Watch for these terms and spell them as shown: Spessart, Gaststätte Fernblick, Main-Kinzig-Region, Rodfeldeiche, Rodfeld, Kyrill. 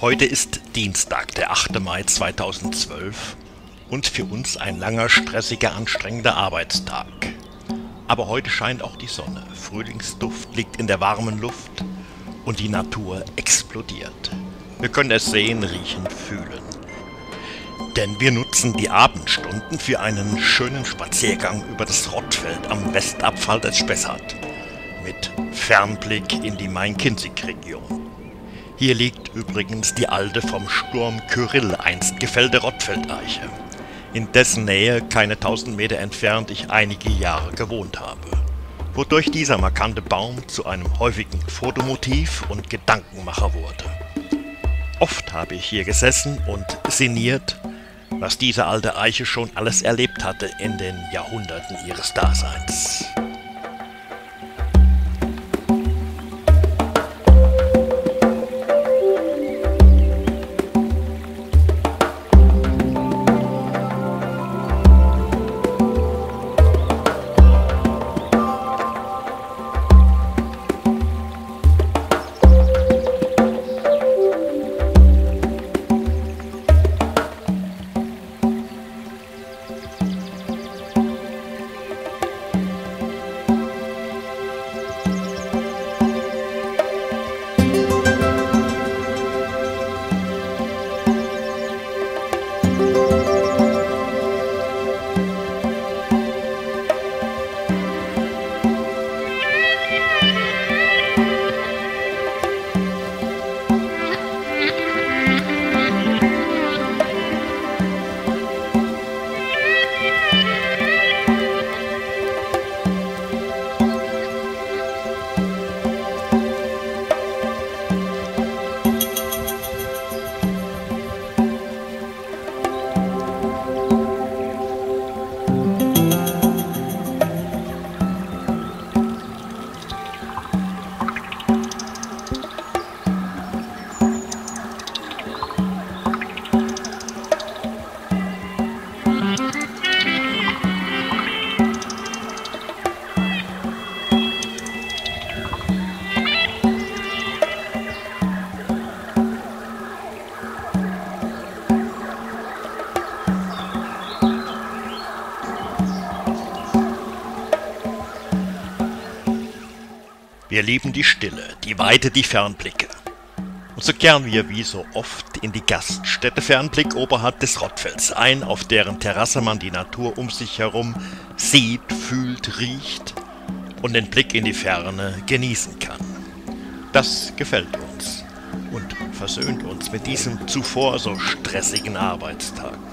Heute ist Dienstag, der 8. Mai 2012 und für uns ein langer, stressiger, anstrengender Arbeitstag. Aber heute scheint auch die Sonne, Frühlingsduft liegt in der warmen Luft und die Natur explodiert. Wir können es sehen, riechen, fühlen. Denn wir nutzen die Abendstunden für einen schönen Spaziergang über das Rodfeld am Westabfall des Spessart mit Fernblick in die Main-Kinzig-Region. Hier liegt übrigens die alte, vom Sturm Kyrill einst gefällte Rodfeldeiche, in dessen Nähe, keine 1000 Meter entfernt, ich einige Jahre gewohnt habe, wodurch dieser markante Baum zu einem häufigen Fotomotiv und Gedankenmacher wurde. Oft habe ich hier gesessen und sinniert, was diese alte Eiche schon alles erlebt hatte in den Jahrhunderten ihres Daseins. Wir lieben die Stille, die Weite, die Fernblicke. Und so kehren wir wie so oft in die Gaststätte Fernblick oberhalb des Rodfelds ein, auf deren Terrasse man die Natur um sich herum sieht, fühlt, riecht und den Blick in die Ferne genießen kann. Das gefällt uns und versöhnt uns mit diesem zuvor so stressigen Arbeitstag.